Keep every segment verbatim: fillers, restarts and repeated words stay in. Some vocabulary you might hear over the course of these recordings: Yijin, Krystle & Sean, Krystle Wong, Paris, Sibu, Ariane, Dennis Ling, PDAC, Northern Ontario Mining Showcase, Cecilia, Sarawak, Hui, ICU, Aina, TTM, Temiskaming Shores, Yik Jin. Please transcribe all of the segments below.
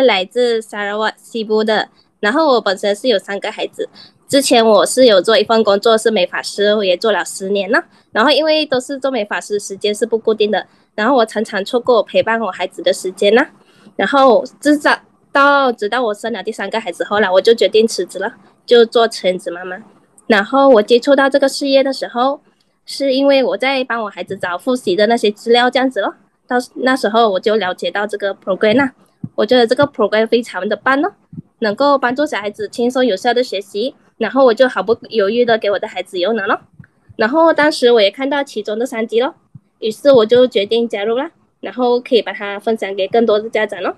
是来自 Sarawak Sibu 的，然后我本身是有三个孩子。之前我是有做一份工作是美发师，我也做了十年了。然后因为都是做美发师，时间是不固定的，然后我常常错过陪伴我孩子的时间呢。然后至少到直到我生了第三个孩子后了，我就决定辞职了，就做全职妈妈。然后我接触到这个事业的时候，是因为我在帮我孩子找复习的那些资料这样子咯。到那时候我就了解到这个 program 啊，我觉得这个 program 非常的棒哦，能够帮助小孩子轻松有效的学习。然后我就毫不犹豫的给我的孩子油囊了，然后当时我也看到其中的三集了，于是我就决定加入了，然后可以把它分享给更多的家长了。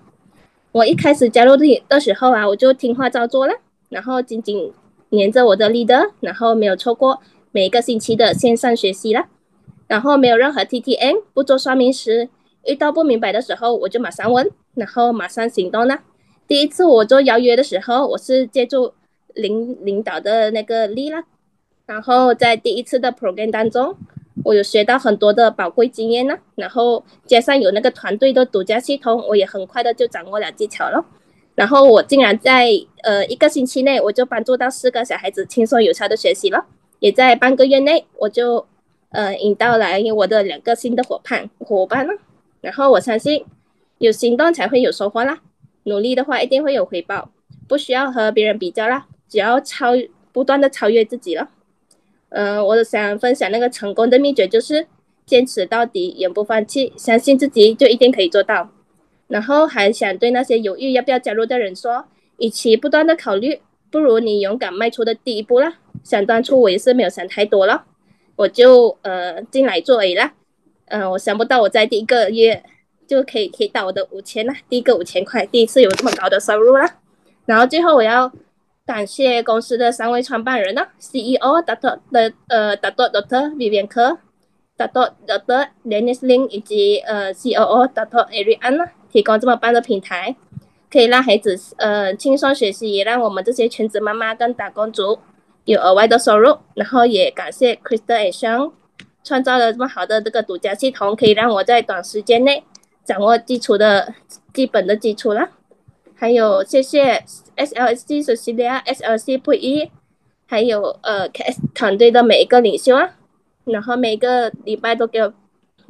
我一开始加入的时候啊，我就听话照做了，然后紧紧黏着我的 leader， 然后没有错过每一个星期的线上学习了，然后没有任何 T T M， 不做说明时，遇到不明白的时候我就马上问，然后马上行动了。第一次我做邀约的时候，我是借助领领导的那个力啦，然后在第一次的 program 当中，我有学到很多的宝贵经验啦，然后加上有那个团队的独家系统，我也很快的就掌握了技巧了。然后我竟然在呃一个星期内，我就帮助到四个小孩子轻松有效的学习了，也在半个月内我就呃引到来我的两个新的伙伴伙伴了。然后我相信有行动才会有收获啦，努力的话一定会有回报，不需要和别人比较啦。只要超不断的超越自己了，嗯、呃，我想分享那个成功的秘诀就是坚持到底，永不放弃，相信自己就一定可以做到。然后还想对那些犹豫要不要加入的人说，与其不断的考虑，不如你勇敢迈出的第一步啦。想当初我也是没有想太多了，我就呃进来做而已啦。嗯、呃，我想不到我在第一个月就可以可以到我的五千啦，第一个五千块，第一次有这么高的收入啦。然后最后我要感谢公司的三位创办人呢 ，C E O Doctor 的呃 Doctor Doctor Vivian Kerr、Doctor Doctor Dennis Ling 以及呃 C O O Doctor Ariane 提供这么棒的平台，可以让孩子呃轻松学习，也让我们这些全职妈妈跟打工族有额外的收入。然后也感谢 Krystle and Sean 创造了这么好的这个独家系统，可以让我在短时间内掌握基础的基本的基础啦。还有谢谢 S L C Cecilia、S L C Hui， 还有呃 K S 团队的每一个领袖啊，然后每个礼拜都给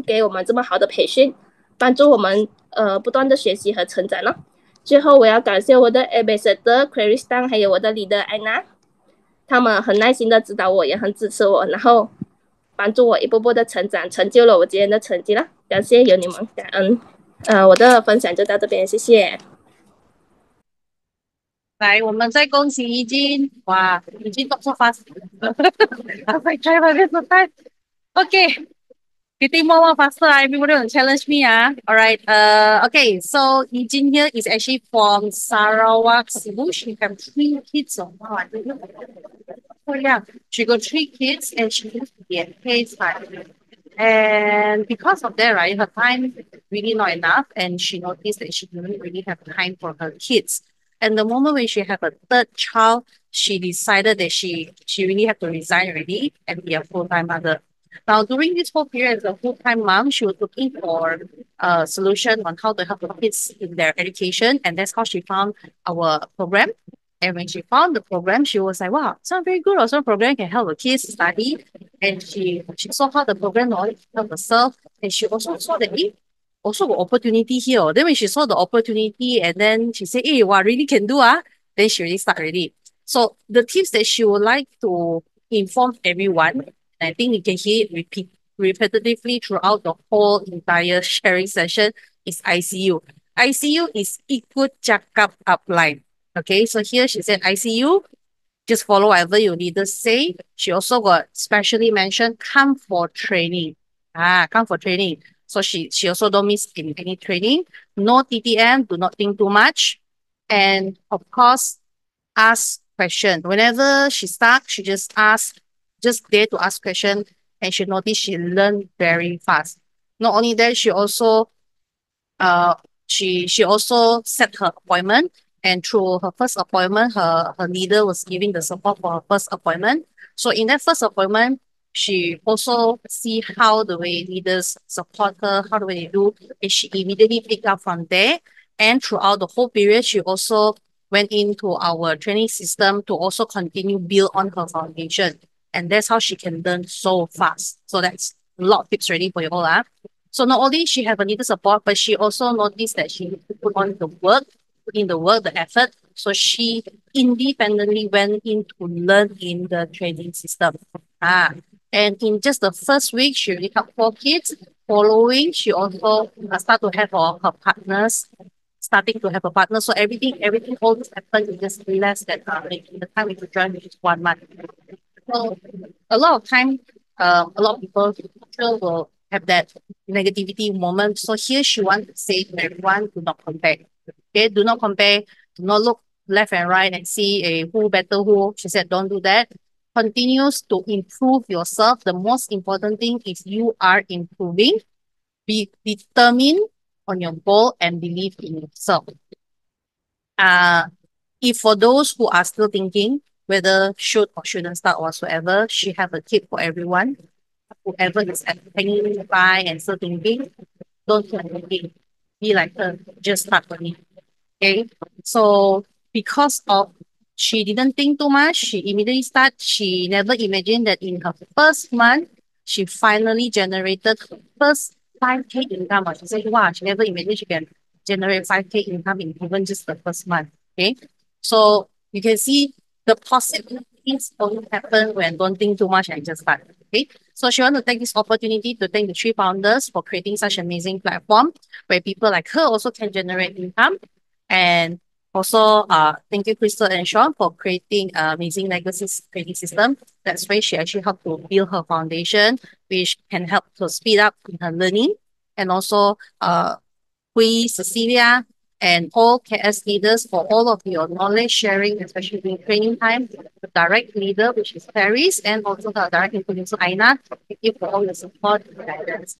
给我们这么好的培训，帮助我们呃不断的学习和成长了、啊。最后我要感谢我的 Ambassador Krystle 还有我的 Leader Aina， 他们很耐心的指导我，也很支持我，然后帮助我一步步的成长，成就了我今天的成绩了。感谢有你们，感恩。呃，我的分享就到这边，谢谢。来，我们再恭喜怡君，哇，怡君动作发生，I will try my best to time. Okay, getting more more faster. Everybody will challenge me, ah. All right. Uh, okay. So Yijin here is actually from Sarawak, Sibu. She have three kids or not? Oh yeah, she got three kids and she used to be at paid time. And because of that, right, her time really not enough, and she noticed that she didn't really have time for her kids. And the moment when she had a third child, she decided that she, she really had to resign already and be a full-time mother. Now, during this whole period as a full-time mom, she was looking for a solution on how to help the kids in their education. And that's how she found our program. And when she found the program, she was like, wow, it's not very good. Also, a program can help the kids study. And she, she saw how the program knowledge helped herself. And she also saw that it also got opportunity here. Then when she saw the opportunity and then she said, hey, what really can do, ah? Then she really started already. So the tips that she would like to inform everyone, I think you can hear it repeat, repetitively throughout the whole entire sharing session, is I C U. I C U is ikut cakap upline. Okay, so here she said I C U, just follow whatever your leaders say. She also got specially mentioned, come for training. Ah, come for training. So she, she also don't miss any, any training. No T T M, do not think too much. And of course, ask questions. Whenever she's stuck, she just asks, just dare to ask questions. And she noticed she learned very fast. Not only that, she also uh she she also set her appointment. And through her first appointment, her, her leader was giving the support for her first appointment. So in that first appointment, she also see how the way leaders support her, how the way they do, and she immediately picked up from there. And throughout the whole period, she also went into our training system to also continue build on her foundation. And that's how she can learn so fast. So that's a lot of tips ready for you all. Uh. So not only she have a needed support, but she also noticed that she put on the work, put in the work, the effort. So she independently went in to learn in the training system. Ah, and in just the first week, she already helped four kids. Following, she also started to have all her partners, starting to have a partner. So everything, everything all this happened in just less than uh, in the time it joined, which is one month. So a lot of time, um, a lot of people sure will have that negativity moment. So here she wants to say to everyone, do not compare. Okay, do not compare. Do not look left and right and see eh, who better who. She said, don't do that. Continues to improve yourself. The most important thing is you are improving. Be determined on your goal and believe in yourself. Uh, if for those who are still thinking whether should or shouldn't start whatsoever, she have a tip for everyone. Whoever is hanging by and still thinking, don't start thinking. Be like her, just start running. Okay, so because of she didn't think too much, she immediately started. She never imagined that in her first month, she finally generated her first five K income. She said, wow, she never imagined she can generate five K income in even just the first month. Okay, so you can see the possibilities only happen when don't think too much and just start. Okay, so she wants to take this opportunity to thank the three founders for creating such an amazing platform where people like her also can generate income. And also, uh, thank you, Krystle and Sean, for creating an uh, amazing legacy training system. That's where she actually helped to build her foundation, which can help to speed up in her learning. And also, uh, Hui, Cecilia, and all K S leaders for all of your knowledge sharing, especially during training time. The direct leader, which is Paris, and also the direct influencer, Aina. Thank you for all your support and guidance.